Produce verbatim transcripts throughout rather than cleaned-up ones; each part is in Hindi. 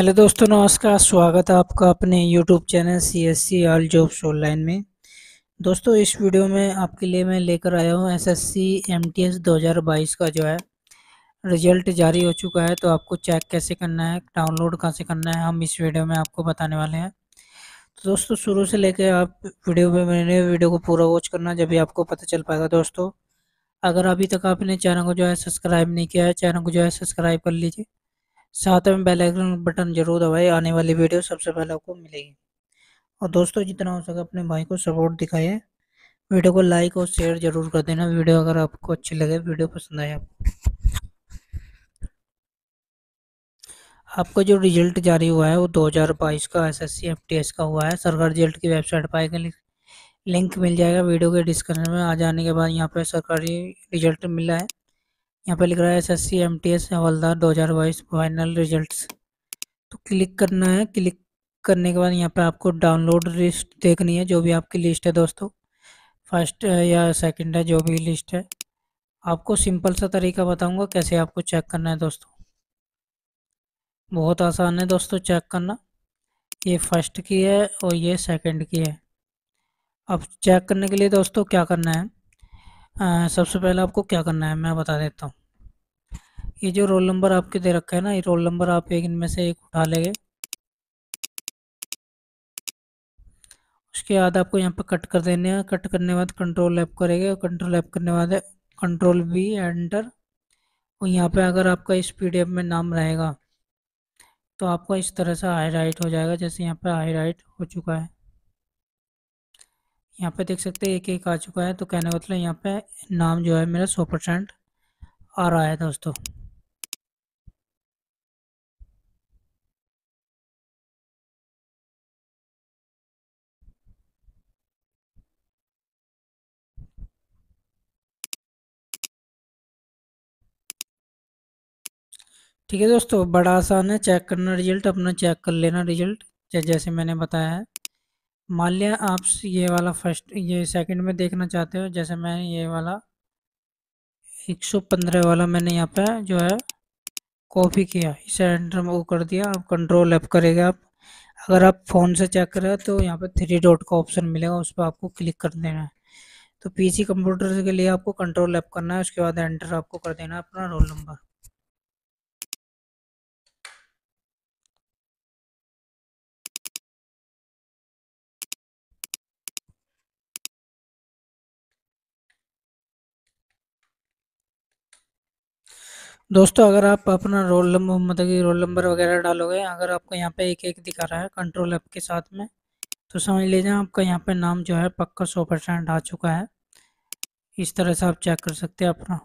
हेलो दोस्तों, नमस्कार। स्वागत है आपका अपने YouTube channel CSC all jobs online में। दोस्तों, इस वीडियो में आपके लिए मैं लेकर आया हूं एसएससी एमटीएस दो हज़ार बाईस का जो है रिजल्ट जारी हो चुका है, तो आपको चेक कैसे करना है, डाउनलोड कैसे करना है, हम इस वीडियो में आपको बताने वाले हैं। तो दोस्तों, शुरू से लेकर आप वीडियो में मैंने वीडियो को पूरा वॉच करना, जब भी आपको पता चल पाएगा। दोस्तों, अगर अभी तक आपने चैनल को जो है सब्सक्राइब नहीं किया है, चैनल को जो है सब्सक्राइब कर लीजिए, साथ में बेल आइकन बटन जरूर दबाएं, आने वाली वीडियो सबसे पहले आपको मिलेगी। और दोस्तों, जितना हो सके अपने भाई को सपोर्ट दिखाइए, वीडियो को लाइक और शेयर जरूर कर देना। वीडियो अगर आपको अच्छी लगे, वीडियो पसंद आए आपको, आपका जो रिजल्ट जारी हुआ है वो दो हज़ार बाईस का एसएससी एमटीएस का हुआ है। सरकार रिजल्ट की वेबसाइट पर आएगा, लिंक मिल जाएगा वीडियो के डिस्क्रिप्शन में। आ जाने के बाद यहाँ पर सरकारी रिजल्ट मिल रहा है, यहाँ पे लिख रहा है एसएससी एमटीएस हवलदार दो हज़ार बाईस फाइनल रिजल्ट्स। तो क्लिक करना है, क्लिक करने के बाद यहाँ पे आपको डाउनलोड लिस्ट देखनी है, जो भी आपकी लिस्ट है दोस्तों, फर्स्ट है या सेकंड है, जो भी लिस्ट है। आपको सिंपल सा तरीका बताऊंगा कैसे आपको चेक करना है दोस्तों, बहुत आसान है दोस्तों चेक करना। ये फर्स्ट की है और ये सेकेंड की है। अब चेक करने के लिए दोस्तों क्या करना है, आ, सबसे पहले आपको क्या करना है मैं बता देता हूँ। ये जो रोल नंबर आपके दे रखा है ना, ये रोल नंबर आप एक इनमें से एक उठा लेंगे। उसके बाद आपको यहाँ पर कट कर देने हैं। कट करने के बाद कंट्रोल ऐप करेंगे, और कंट्रोल ऐप करने के बाद कंट्रोल बी एंटर। और यहाँ पे अगर आपका इस पीडीएफ में नाम रहेगा तो आपका इस तरह से हाईलाइट हो जाएगा, जैसे यहाँ पर हाईलाइट हो चुका है। यहाँ पे देख सकते हैं एक एक आ चुका है। तो कहने का मतलब यहाँ पे नाम जो है मेरा सौ परसेंट आ रहा है दोस्तों। ठीक है दोस्तों, बड़ा आसान है चेक करना रिजल्ट अपना। चेक कर लेना रिजल्ट जैसे मैंने बताया है। मान लिया आप ये वाला फर्स्ट ये सेकंड में देखना चाहते हो, जैसे मैंने ये वाला एक सौ पंद्रह वाला मैंने यहाँ पे जो है कॉपी किया, इसे एंटर में वो कर दिया। आप कंट्रोल ऐप करेंगे। आप अगर आप फ़ोन से चेक करें तो यहाँ पे थ्री डॉट का ऑप्शन मिलेगा, उस पर आपको क्लिक कर देना है। तो पीसी कंप्यूटर के लिए आपको कंट्रोल ऐप करना है, उसके बाद एंटर आपको कर देना है अपना रोल नंबर। दोस्तों, अगर आप अपना रोल नंबर मतलब कि रोल नंबर वगैरह डालोगे, अगर आपको यहाँ पे एक एक दिखा रहा है कंट्रोल ऐप के साथ में, तो समझ लीजिए आपका यहाँ पे नाम जो है पक्का सौ परसेंट आ चुका है। इस तरह से आप चेक कर सकते हैं अपना,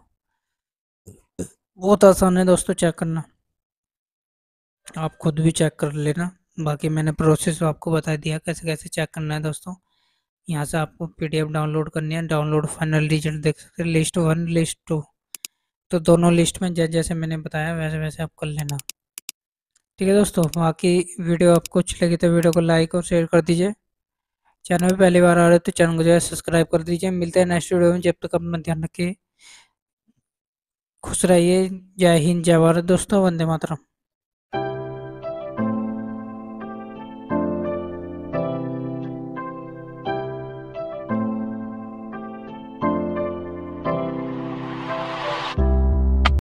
बहुत आसान है दोस्तों चेक करना। आप खुद भी चेक कर लेना, बाकी मैंने प्रोसेस आपको बता दिया कैसे कैसे चेक करना है दोस्तों। यहाँ से आपको पी डी एफ डाउनलोड करनी है, डाउनलोड फाइनल रिजल्ट देख सकते हैं, लिस्ट वन लिस्ट टू। तो दोनों लिस्ट में जैसे मैंने बताया वैसे वैसे आप कर लेना। ठीक है दोस्तों, बाकी वीडियो आपको अच्छी लगी तो वीडियो को लाइक और शेयर कर दीजिए। चैनल पर पहली बार आ रहे हो तो चैनल को जो है सब्सक्राइब कर दीजिए। मिलते हैं नेक्स्ट वीडियो में, जब तक अपना ध्यान रखिए, खुश रहिए। जय हिंद, जय भारत दोस्तों, वंदे मातरम।